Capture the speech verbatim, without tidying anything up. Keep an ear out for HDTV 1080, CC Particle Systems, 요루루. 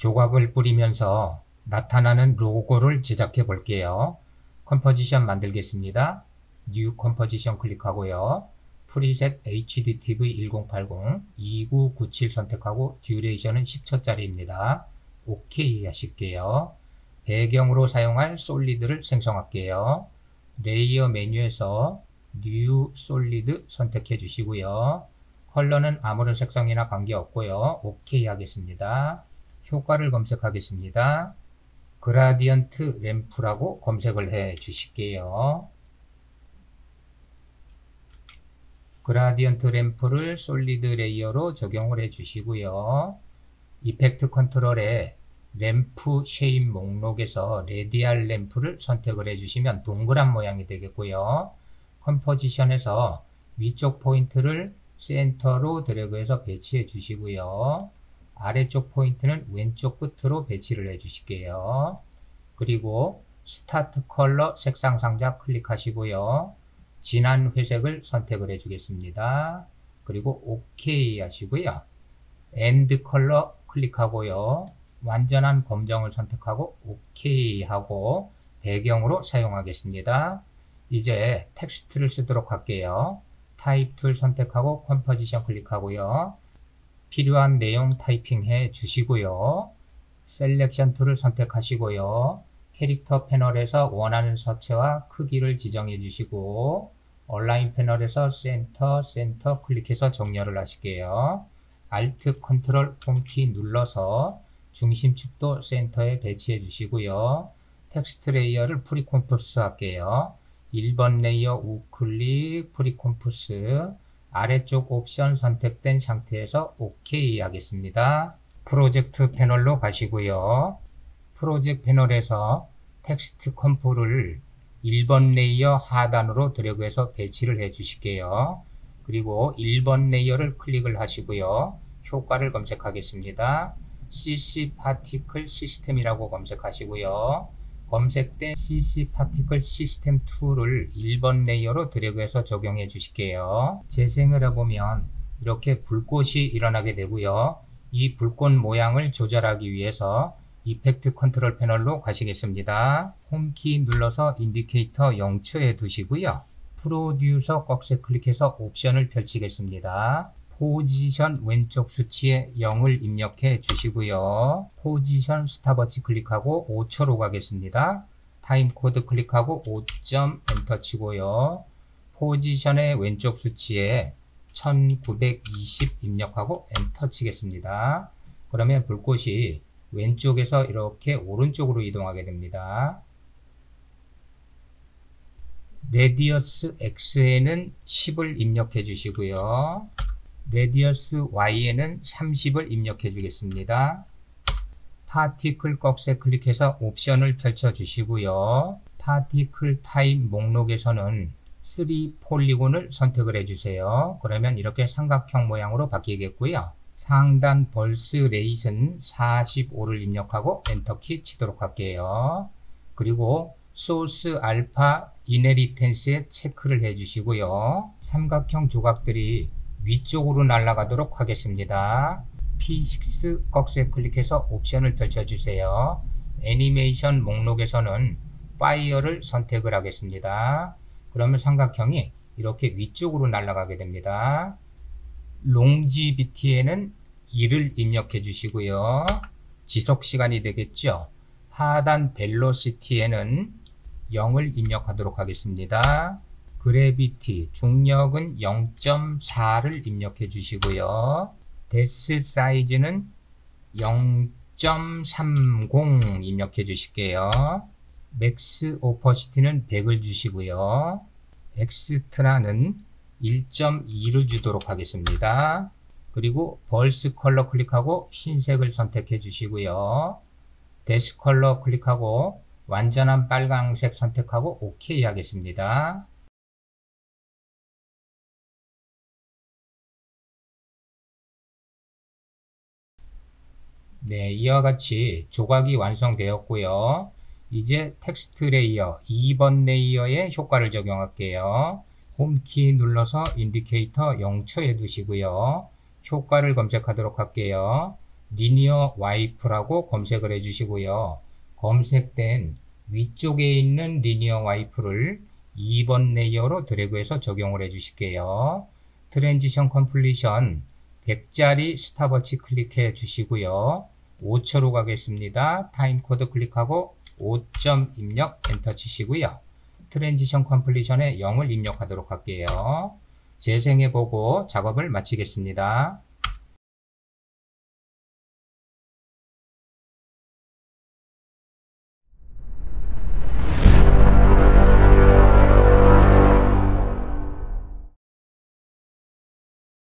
조각을 뿌리면서 나타나는 로고를 제작해 볼게요. 컴포지션 만들겠습니다. 뉴 컴포지션 클릭하고요. 프리셋 에이치디티비 천팔십 이구구칠 선택하고 듀레이션은 십 초짜리입니다. 오케이 하실게요. 배경으로 사용할 솔리드를 생성할게요. 레이어 메뉴에서 뉴 솔리드 선택해 주시고요. 컬러는 아무런 색상이나 관계없고요. 오케이 하겠습니다. 효과를 검색하겠습니다. 그라디언트 램프라고 검색을 해 주실게요. 그라디언트 램프를 솔리드 레이어로 적용을 해 주시고요. 이펙트 컨트롤에 램프 쉐입 목록에서 레디알 램프를 선택을 해 주시면 동그란 모양이 되겠고요. 컴포지션에서 위쪽 포인트를 센터로 드래그해서 배치해 주시고요. 아래쪽 포인트는 왼쪽 끝으로 배치를 해 주실게요. 그리고 스타트 컬러 색상 상자 클릭하시고요. 진한 회색을 선택을 해 주겠습니다. 그리고 오케이 하시고요. 엔드 컬러 클릭하고요. 완전한 검정을 선택하고 오케이 하고 배경으로 사용하겠습니다. 이제 텍스트를 쓰도록 할게요. 타입 툴 선택하고 컴포지션 클릭하고요. 필요한 내용 타이핑해 주시고요. 셀렉션 툴을 선택하시고요. 캐릭터 패널에서 원하는 서체와 크기를 지정해 주시고 얼라인 패널에서 센터, 센터 클릭해서 정렬을 하실게요. Alt, 컨트롤, 홈키 눌러서 중심축도 센터에 배치해 주시고요. 텍스트 레이어를 프리콤프스 할게요. 일 번 레이어 우클릭, 프리콤프스, 아래쪽 옵션 선택된 상태에서 오케이 하겠습니다. 프로젝트 패널로 가시고요. 프로젝트 패널에서 텍스트 컴프를 일 번 레이어 하단으로 드래그해서 배치를 해 주실게요. 그리고 일 번 레이어를 클릭을 하시고요. 효과를 검색하겠습니다. 씨씨 Particle System이라고 검색하시고요. 검색된 씨씨 Particle System 이를 일 번 레이어로 드래그해서 적용해 주실게요. 재생을 해보면 이렇게 불꽃이 일어나게 되고요. 이 불꽃 모양을 조절하기 위해서 이펙트 컨트롤 패널로 가시겠습니다. 홈키 눌러서 인디케이터 영초에 두시고요. 프로듀서 꺽쇠 클릭해서 옵션을 펼치겠습니다. 포지션 왼쪽 수치에 영을 입력해 주시고요. 포지션 스탑워치 클릭하고 오 초로 가겠습니다. 타임코드 클릭하고 오 점 엔터 치고요. 포지션의 왼쪽 수치에 천구백이십 입력하고 엔터 치겠습니다. 그러면 불꽃이 왼쪽에서 이렇게 오른쪽으로 이동하게 됩니다. 레디어스 X에는 십을 입력해 주시고요. 레디어스 Y에는 삼십을 입력해 주겠습니다. 파티클 꺽쇠 클릭해서 옵션을 펼쳐 주시고요. 파티클 타입 목록에서는 쓰리 폴리곤을 선택을 해 주세요. 그러면 이렇게 삼각형 모양으로 바뀌겠고요. 상단 벌스 레이스는 사십오를 입력하고 엔터키 치도록 할게요. 그리고 소스 알파 이네리텐스에 체크를 해 주시고요. 삼각형 조각들이 위쪽으로 날아가도록 하겠습니다. 피 식스 꺽쇠 클릭해서 옵션을 펼쳐주세요. 애니메이션 목록에서는 파이어를 선택을 하겠습니다. 그러면 삼각형이 이렇게 위쪽으로 날아가게 됩니다. 롱지비티에는 이를 입력해 주시고요. 지속시간이 되겠죠. 하단 벨로시티에는 영을 입력하도록 하겠습니다. 그래비티, 중력은 영 점 사를 입력해 주시고요. 데스 사이즈는 영 점 삼공 입력해 주실게요. 맥스 오퍼시티는 백을 주시고요. 엑스트라는 일 점 이를 주도록 하겠습니다. 그리고 벌스 컬러 클릭하고 흰색을 선택해 주시고요. 데스 컬러 클릭하고 완전한 빨강색 선택하고 오케이 하겠습니다. 네, 이와 같이 조각이 완성되었고요. 이제 텍스트 레이어 이 번 레이어에 효과를 적용할게요. 홈키 눌러서 인디케이터 영초에 두시고요. 효과를 검색하도록 할게요. 리니어 와이프라고 검색을 해주시고요. 검색된 위쪽에 있는 리니어 와이프를 이 번 레이어로 드래그해서 적용을 해주실게요. 트랜지션 컴플리션 백짜리 스탑워치 클릭해 주시고요. 오 초로 가겠습니다. 타임코드 클릭하고 오 점 입력 엔터 치시고요. 트랜지션 컴플리션에 영을 입력하도록 할게요. 재생해보고 작업을 마치겠습니다.